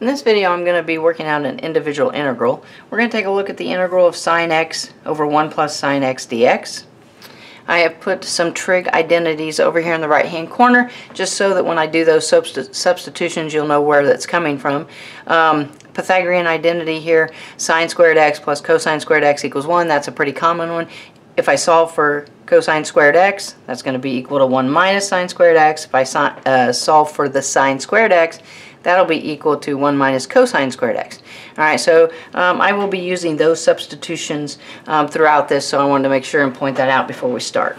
In this video I'm going to be working out an individual integral. We're going to take a look at the integral of sine x over 1 plus sine x dx. I have put some trig identities over here in the right hand corner just so that when I do those substitutions you'll know where that's coming from. Pythagorean identity here, sine squared x plus cosine squared x equals 1, that's a pretty common one. If I solve for cosine squared x, that's going to be equal to 1 minus sine squared x. If I solve for the sine squared x, that'll be equal to 1 minus cosine squared x. Alright, so I will be using those substitutions throughout this, so I wanted to make sure and point that out before we start.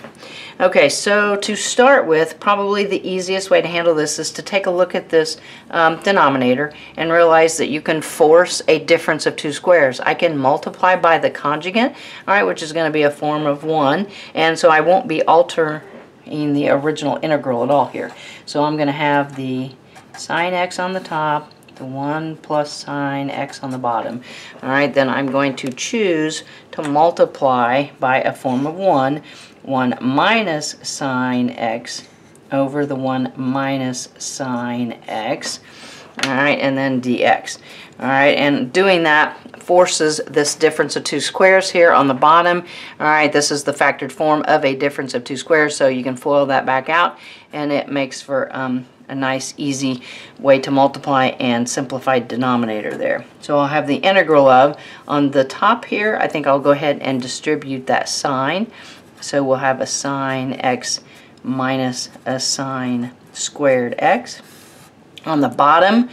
Okay, so to start with, probably the easiest way to handle this is to take a look at this denominator and realize that you can force a difference of two squares. I can multiply by the conjugate, alright, which is going to be a form of 1, and so I won't be altering the original integral at all here. So I'm going to have the sine x on the top, the 1 plus sine x on the bottom. Alright, then I'm going to choose to multiply by a form of 1 minus sine x over the 1 minus sine x, alright, and then dx. Alright, and doing that forces this difference of two squares here on the bottom. Alright, this is the factored form of a difference of two squares, so you can FOIL that back out, and it makes for a nice easy way to multiply and simplify denominator there. So I'll have the integral of, on the top here, I think I'll go ahead and distribute that sine. So we'll have a sine x minus a sine squared x. On the bottom,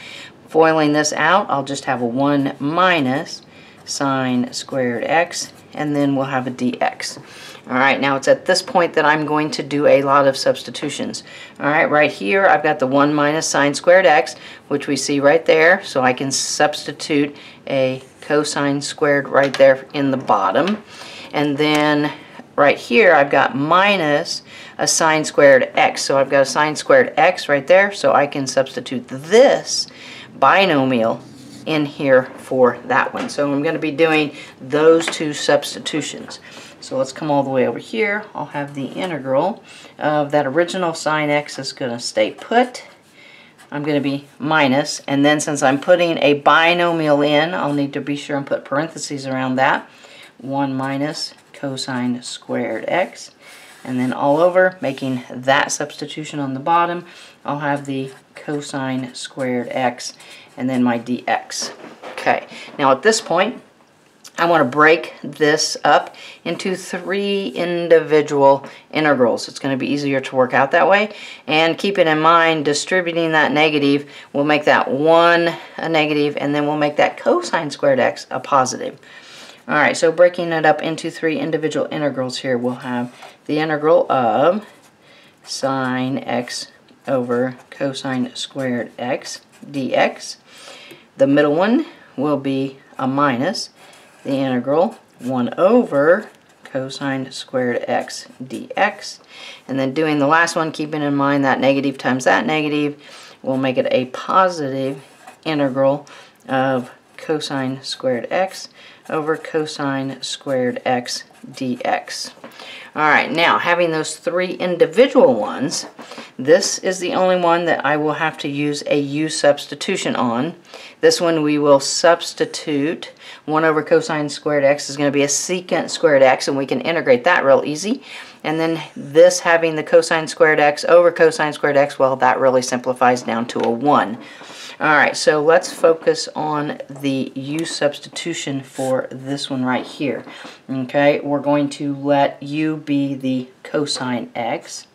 FOILing this out, I'll just have a 1 minus sine squared x, and then we'll have a dx. Alright, now it's at this point that I'm going to do a lot of substitutions. Alright, right here I've got the 1 minus sine squared x, which we see right there, so I can substitute a cosine squared right there in the bottom. And then right here I've got minus a sine squared x, so I've got a sine squared x right there, so I can substitute this binomial in here for that one. So I'm going to be doing those two substitutions. So let's come all the way over here. I'll have the integral of that original sine x is going to stay put. I'm going to be minus, and then since I'm putting a binomial in, I'll need to be sure and put parentheses around that. 1 minus cosine squared x, and then all over, making that substitution on the bottom, I'll have the cosine squared x, and then my dx. Okay, now at this point, I want to break this up into three individual integrals. It's going to be easier to work out that way. And keep it in mind, distributing that negative will make that 1 a negative, and then we'll make that cosine squared x a positive. Alright, so breaking it up into three individual integrals here, we'll have the integral of sine x over cosine squared x dx. The middle one will be a minus the integral 1 over cosine squared x dx. And then doing the last one, keeping in mind that negative times that negative will make it a positive integral of cosine squared x over cosine squared x dx. Alright, now having those three individual ones, this is the only one that I will have to use a u substitution on. This one we will substitute 1 over cosine squared x is going to be a secant squared x, and we can integrate that real easy. And then this having the cosine squared x over cosine squared x, well, that really simplifies down to a 1. Alright, so let's focus on the u substitution for this one right here. Okay, we're going to let u be the cosine x.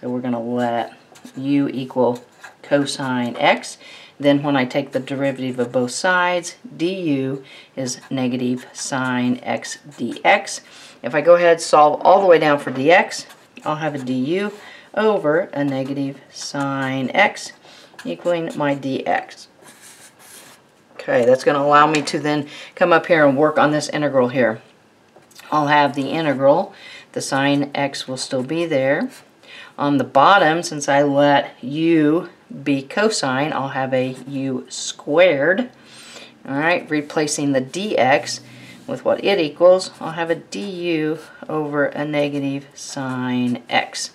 So we're going to let u equal cosine x. Then when I take the derivative of both sides, du is negative sine x dx. If I go ahead, solve all the way down for dx, I'll have a du over a negative sine x equaling my dx. Okay, that's going to allow me to then come up here and work on this integral here. I'll have the integral, the sine x will still be there. On the bottom, since I let u be cosine, I'll have a u squared. Alright, replacing the dx with what it equals, I'll have a du over a negative sine x.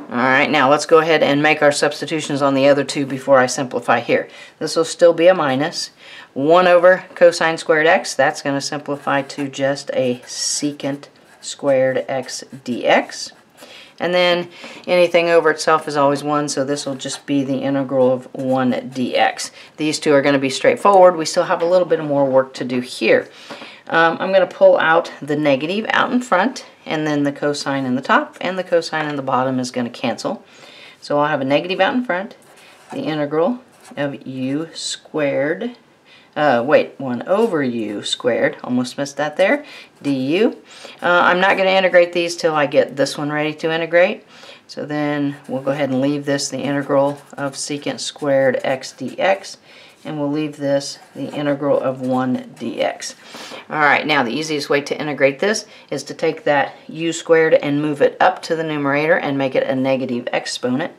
Alright, now let's go ahead and make our substitutions on the other two before I simplify here. This will still be a minus. 1 over cosine squared x, that's going to simplify to just a secant squared x dx. And then anything over itself is always 1, so this will just be the integral of 1 dx. These two are going to be straightforward. We still have a little bit more work to do here. I'm going to pull out the negative out in front, and then the cosine in the top, and the cosine in the bottom is going to cancel. So I'll have a negative out in front, the integral of u squared, 1 over u squared, almost missed that there, du. I'm not going to integrate these till I get this one ready to integrate. So then we'll go ahead and leave this the integral of secant squared x dx, and we'll leave this the integral of 1 dx. Alright, now the easiest way to integrate this is to take that u squared and move it up to the numerator and make it a negative exponent.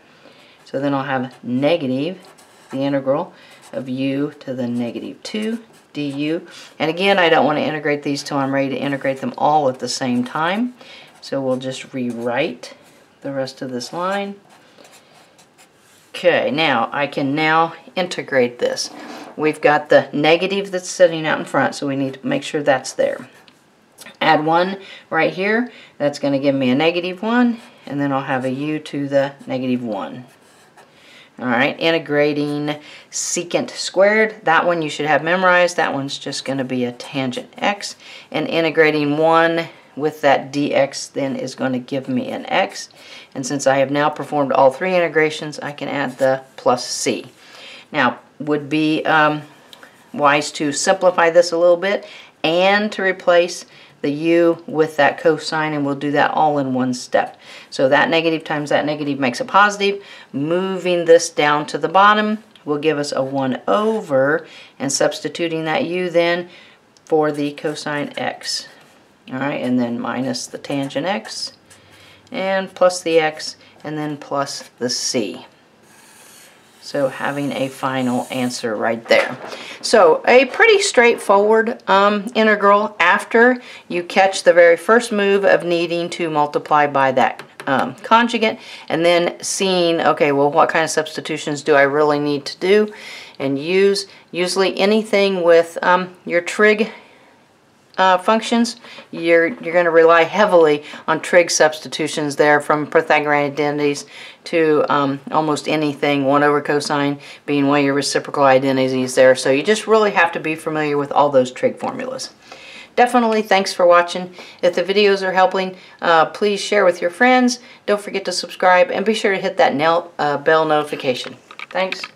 So then I'll have negative the integral of u to the negative 2 du. And again, I don't want to integrate these till I'm ready to integrate them all at the same time. So we'll just rewrite the rest of this line. Okay, now I can now integrate this. We've got the negative that's sitting out in front, so we need to make sure that's there. Add 1 right here, that's going to give me a negative 1, and then I'll have a u to the negative 1. Alright, integrating secant squared, that one you should have memorized, that one's just going to be a tangent x, and integrating 1 with that dx then is going to give me an x, and since I have now performed all three integrations, I can add the plus c. Now, would be wise to simplify this a little bit and to replace the u with that cosine, and we'll do that all in one step. So that negative times that negative makes a positive. Moving this down to the bottom will give us a 1 over, and substituting that u then for the cosine x. Alright, and then minus the tangent x, and plus the x, and then plus the c. So having a final answer right there. So a pretty straightforward integral after you catch the very first move of needing to multiply by that conjugate, and then seeing, okay, well, what kind of substitutions do I really need to do and use? Usually anything with your trig functions, you're going to rely heavily on trig substitutions there, from Pythagorean identities to almost anything, 1 over cosine being one of your reciprocal identities there. So you just really have to be familiar with all those trig formulas. Definitely thanks for watching. If the videos are helping, please share with your friends. Don't forget to subscribe and be sure to hit that bell notification. Thanks.